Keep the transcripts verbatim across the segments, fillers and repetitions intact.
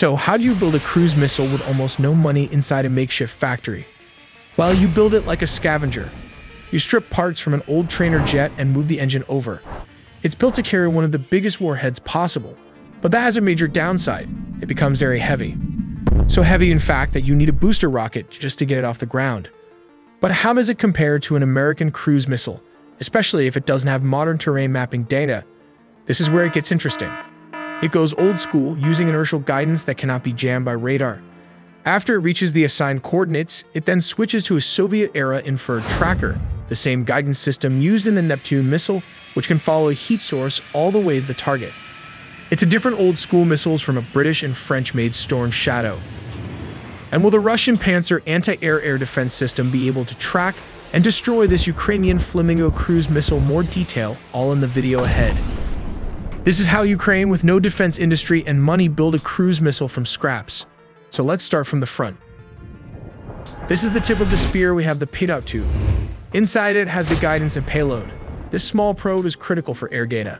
So how do you build a cruise missile with almost no money inside a makeshift factory? Well, you build it like a scavenger. You strip parts from an old trainer jet and move the engine over. It's built to carry one of the biggest warheads possible, but that has a major downside. It becomes very heavy. So heavy, in fact, that you need a booster rocket just to get it off the ground. But how does it compare to an American cruise missile, especially if it doesn't have modern terrain mapping data? This is where it gets interesting. It goes old school, using inertial guidance that cannot be jammed by radar. After it reaches the assigned coordinates, it then switches to a Soviet-era inferred tracker, the same guidance system used in the Neptune missile, which can follow a heat source all the way to the target. It's a different old-school missiles from a British and French-made Storm Shadow. And will the Russian Pantsir anti-air air defense system be able to track and destroy this Ukrainian Flamingo cruise missile? More detail, all in the video ahead. This is how Ukraine, with no defense industry and money, build a cruise missile from scraps. So let's start from the front. This is the tip of the spear. We have the payout tube. Inside it has the guidance and payload. This small probe is critical for air data.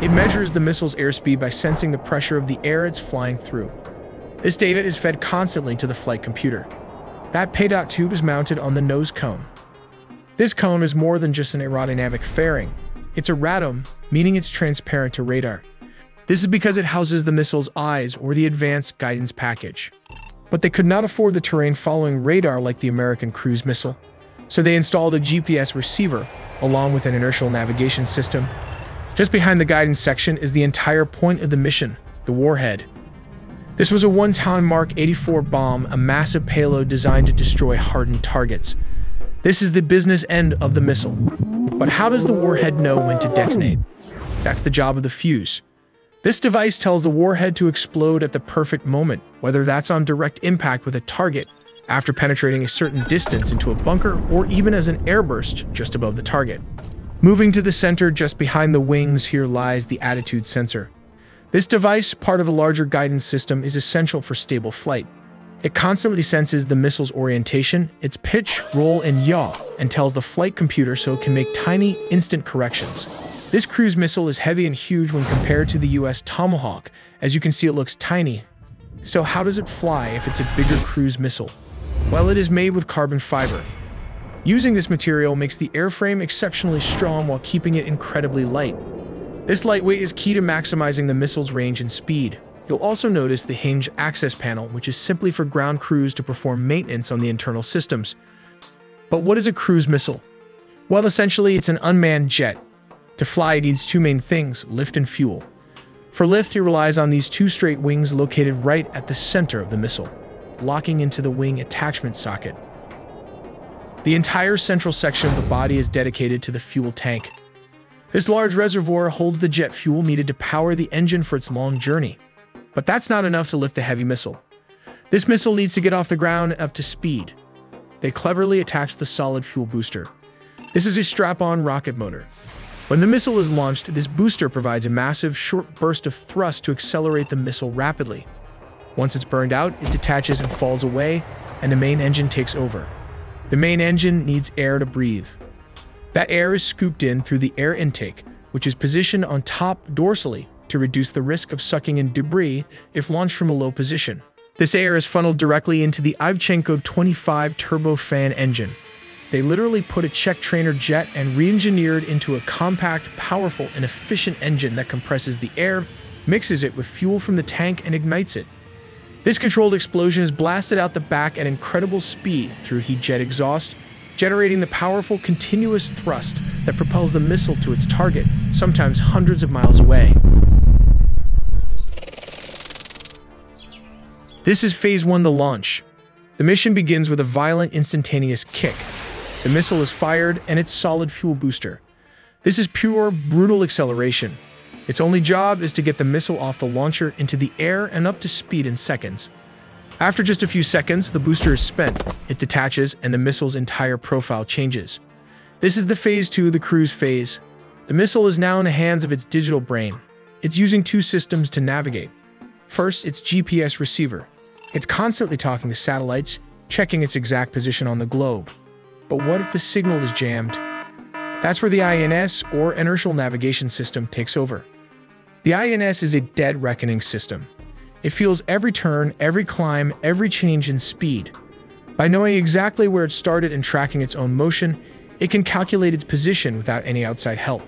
It measures the missile's airspeed by sensing the pressure of the air it's flying through. This data is fed constantly to the flight computer. That payout tube is mounted on the nose cone. This cone is more than just an aerodynamic fairing. It's a radome, meaning it's transparent to radar. This is because it houses the missile's eyes, or the advanced guidance package. But they could not afford the terrain following radar like the American cruise missile, so they installed a G P S receiver, along with an inertial navigation system. Just behind the guidance section is the entire point of the mission, the warhead. This was a one-ton Mark eighty-four bomb, a massive payload designed to destroy hardened targets. This is the business end of the missile. But how does the warhead know when to detonate? That's the job of the fuse. This device tells the warhead to explode at the perfect moment, whether that's on direct impact with a target, after penetrating a certain distance into a bunker, or even as an airburst just above the target. Moving to the center, just behind the wings, here lies the attitude sensor. This device, part of a larger guidance system, is essential for stable flight. It constantly senses the missile's orientation, its pitch, roll, and yaw, and tells the flight computer so it can make tiny, instant corrections. This cruise missile is heavy and huge when compared to the U S Tomahawk. As you can see, it looks tiny. So how does it fly if it's a bigger cruise missile? Well, it is made with carbon fiber. Using this material makes the airframe exceptionally strong while keeping it incredibly light. This lightweight is key to maximizing the missile's range and speed. You'll also notice the hinge access panel, which is simply for ground crews to perform maintenance on the internal systems. But what is a cruise missile? Well, essentially, it's an unmanned jet. To fly, it needs two main things, lift and fuel. For lift, it relies on these two straight wings located right at the center of the missile, locking into the wing attachment socket. The entire central section of the body is dedicated to the fuel tank. This large reservoir holds the jet fuel needed to power the engine for its long journey. But that's not enough to lift the heavy missile. This missile needs to get off the ground and up to speed. They cleverly attach the solid fuel booster. This is a strap-on rocket motor. When the missile is launched, this booster provides a massive, short burst of thrust to accelerate the missile rapidly. Once it's burned out, it detaches and falls away, and the main engine takes over. The main engine needs air to breathe. That air is scooped in through the air intake, which is positioned on top dorsally, to reduce the risk of sucking in debris if launched from a low position. This air is funneled directly into the Ivchenko twenty-five turbofan engine. They literally put a Czech trainer jet and re-engineered into a compact, powerful, and efficient engine that compresses the air, mixes it with fuel from the tank, and ignites it. This controlled explosion is blasted out the back at incredible speed through heat jet exhaust, generating the powerful, continuous thrust that propels the missile to its target, sometimes hundreds of miles away. This is Phase one, the launch. The mission begins with a violent, instantaneous kick. The missile is fired, and its solid fuel booster. This is pure, brutal acceleration. Its only job is to get the missile off the launcher, into the air, and up to speed in seconds. After just a few seconds, the booster is spent. It detaches, and the missile's entire profile changes. This is the Phase two, the cruise phase. The missile is now in the hands of its digital brain. It's using two systems to navigate. First, its G P S receiver. It's constantly talking to satellites, checking its exact position on the globe. But what if the signal is jammed? That's where the I N S, or inertial navigation system, takes over. The I N S is a dead reckoning system. It feels every turn, every climb, every change in speed. By knowing exactly where it started and tracking its own motion, it can calculate its position without any outside help.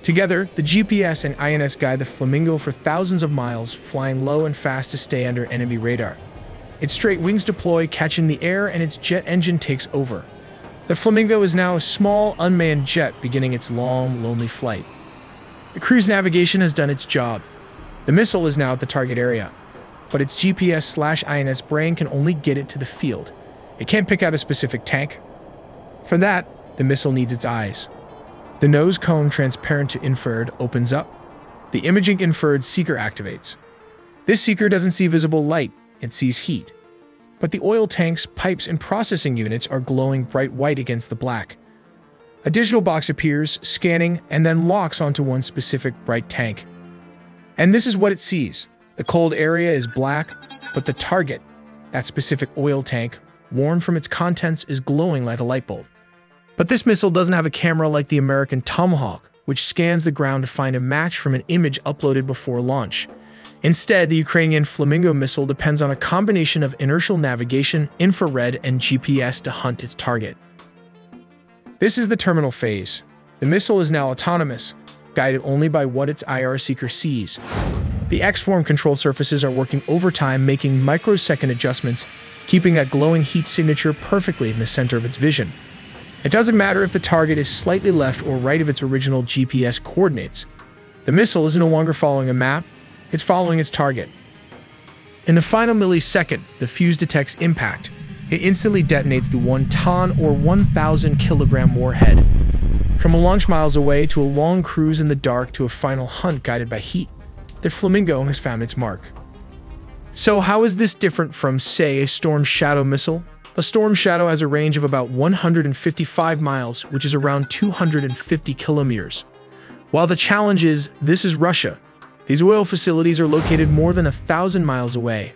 Together, the G P S and I N S guide the Flamingo for thousands of miles, flying low and fast to stay under enemy radar. Its straight wings deploy, catch in the air, and its jet engine takes over. The Flamingo is now a small, unmanned jet beginning its long, lonely flight. The cruise navigation has done its job. The missile is now at the target area, but its G P S slash I N S brain can only get it to the field. It can't pick out a specific tank. For that, the missile needs its eyes. The nose cone transparent to inferred opens up. The imaging inferred seeker activates. This seeker doesn't see visible light, it sees heat. But the oil tanks, pipes, and processing units are glowing bright white against the black. A digital box appears, scanning, and then locks onto one specific bright tank. And this is what it sees. The cold area is black, but the target, that specific oil tank, worn from its contents, is glowing like a light bulb. But this missile doesn't have a camera like the American Tomahawk, which scans the ground to find a match from an image uploaded before launch. Instead, the Ukrainian Flamingo missile depends on a combination of inertial navigation, infrared, and G P S to hunt its target. This is the terminal phase. The missile is now autonomous, guided only by what its I R seeker sees. The X-form control surfaces are working overtime, making microsecond adjustments, keeping that glowing heat signature perfectly in the center of its vision. It doesn't matter if the target is slightly left or right of its original G P S coordinates. The missile is no longer following a map, it's following its target. In the final millisecond, the fuse detects impact. It instantly detonates the one ton or one thousand kilogram warhead. From a launch miles away to a long cruise in the dark to a final hunt guided by heat, the Flamingo has found its mark. So how is this different from, say, a Storm Shadow missile? A Storm Shadow has a range of about one hundred fifty-five miles, which is around two hundred fifty kilometers. While the challenge is, this is Russia. These oil facilities are located more than a thousand miles away.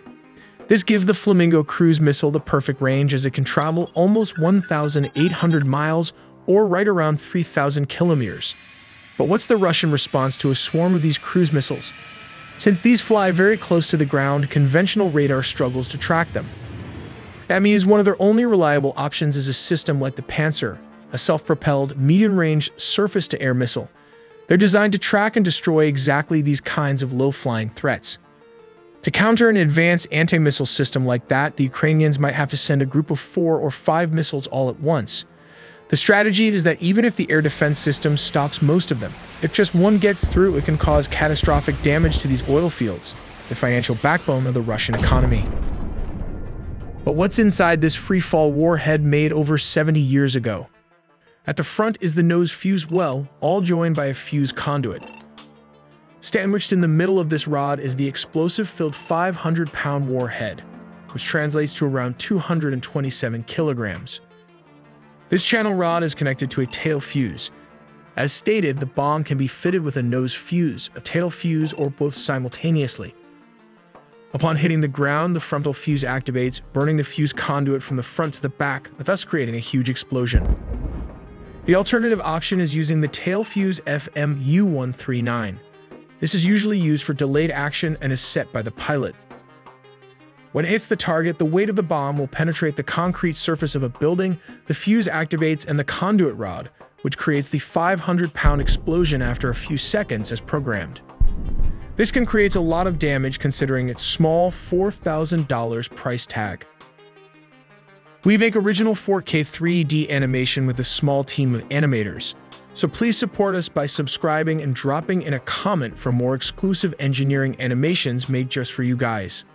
This gives the Flamingo cruise missile the perfect range, as it can travel almost one thousand eight hundred miles or right around three thousand kilometers. But what's the Russian response to a swarm of these cruise missiles? Since these fly very close to the ground, conventional radar struggles to track them. That means one of their only reliable options is a system like the Pantsir, a self-propelled, medium-range surface-to-air missile. They're designed to track and destroy exactly these kinds of low-flying threats. To counter an advanced anti-missile system like that, the Ukrainians might have to send a group of four or five missiles all at once. The strategy is that even if the air defense system stops most of them, if just one gets through, it can cause catastrophic damage to these oil fields, the financial backbone of the Russian economy. But what's inside this free-fall warhead made over seventy years ago? At the front is the nose fuse well, all joined by a fuse conduit. Sandwiched in the middle of this rod is the explosive-filled five hundred pound warhead, which translates to around two hundred twenty-seven kilograms. This channel rod is connected to a tail fuse. As stated, the bomb can be fitted with a nose fuse, a tail fuse, or both simultaneously. Upon hitting the ground, the frontal fuse activates, burning the fuse conduit from the front to the back, thus creating a huge explosion. The alternative option is using the tail fuse F M U one thirty-nine. This is usually used for delayed action and is set by the pilot. When it hits the target, the weight of the bomb will penetrate the concrete surface of a building, the fuse activates, and the conduit rod, which creates the five hundred pound explosion after a few seconds as programmed. This can create a lot of damage considering its small four thousand dollar price tag. We make original four K three D animation with a small team of animators, so please support us by subscribing and dropping in a comment for more exclusive engineering animations made just for you guys.